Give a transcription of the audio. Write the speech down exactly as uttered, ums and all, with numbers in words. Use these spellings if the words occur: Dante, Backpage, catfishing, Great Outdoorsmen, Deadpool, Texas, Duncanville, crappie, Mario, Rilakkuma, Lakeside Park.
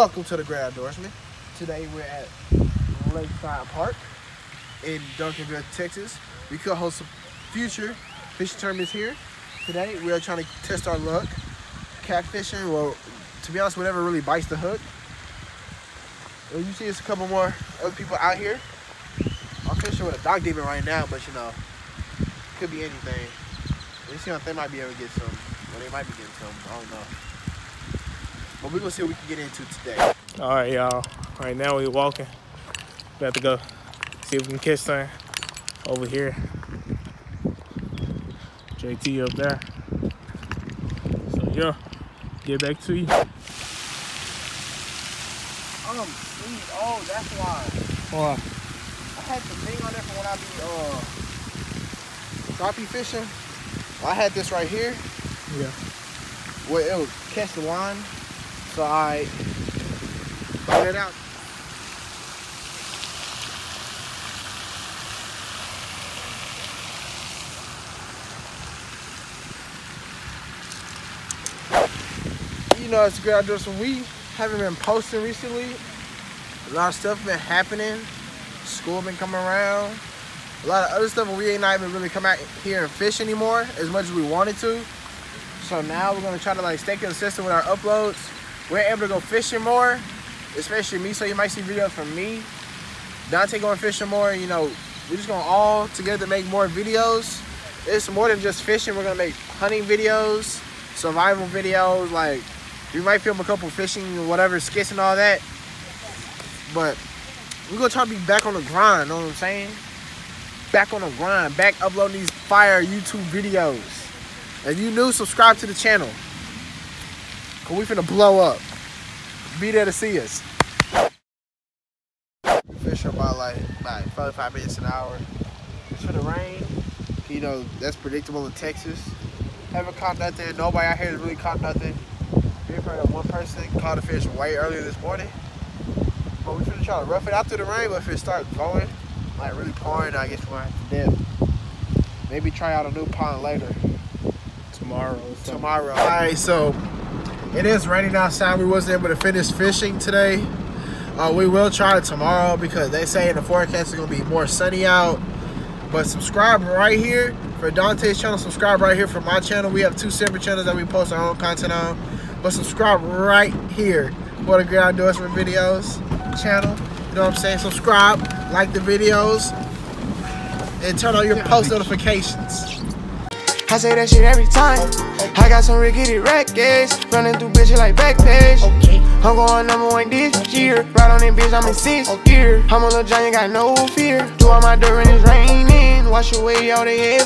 Welcome to the Great Outdoorsmen. Today we're at Lakeside Park in Duncanville, Texas. We could host some future fishing tournaments here. Today we are trying to test our luck. Catfishing, well, to be honest, whatever really bites the hook. Well, you see there's a couple more other people out here. I'm fishing with a dog demon right now, but you know, it could be anything. You see, they might be able to get some. Well, they might be getting some, I don't know. But we're gonna see what we can get into today. All right, y'all. Right now we're walking. We have to go see if we can catch something over here. J T up there. So yo, get back to you. Um, sweet. Oh, that's why. Why? I had the thing on there for when I be uh crappie fishing. I had this right here. Yeah. Where it would catch the line. So I throw it out. You know, it's a great outdoors. So we haven't been posting recently. A lot of stuff been happening. School been coming around. A lot of other stuff, but we ain't not even really come out here and fish anymore as much as we wanted to. So now we're gonna try to like stay consistent with our uploads. We're able to go fishing more, especially me, so you might see videos from me. Dante going fishing more, you know, we're just going all together to make more videos. It's more than just fishing, we're going to make hunting videos, survival videos, like, we might film a couple fishing, whatever, skits and all that. But we're going to try to be back on the grind, know what I'm saying? Back on the grind, back uploading these fire YouTube videos. If you're new, subscribe to the channel. We finna blow up. Be there to see us. Fishing about like about forty-five minutes an hour. It's for the rain. You know, that's predictable in Texas. Haven't caught nothing. Nobody out here has really caught nothing. We've heard of one person caught a fish way earlier this morning. But we finna try to rough it out through the rain, but if it starts going, like really pouring, I guess we're gonna have to dip. Maybe try out a new pond later. Tomorrow. Tomorrow. Alright, so it is raining outside. We wasn't able to finish fishing today. Uh, we will try it tomorrow because they say in the forecast it's going to be more sunny out. But subscribe right here for Dante's channel. Subscribe right here for my channel. We have two separate channels that we post our own content on. But subscribe right here for the Great Outdoorsmen videos channel. You know what I'm saying? Subscribe, like the videos, and turn on your post notifications. I say that shit every time. I got some rickety rackets running through bitches like Backpage. I'm going number one this year. Right on that bitch, I'm in sixth gear. I'm a little giant, got no fear. Do all my dirt and it's raining. Wash away all the head.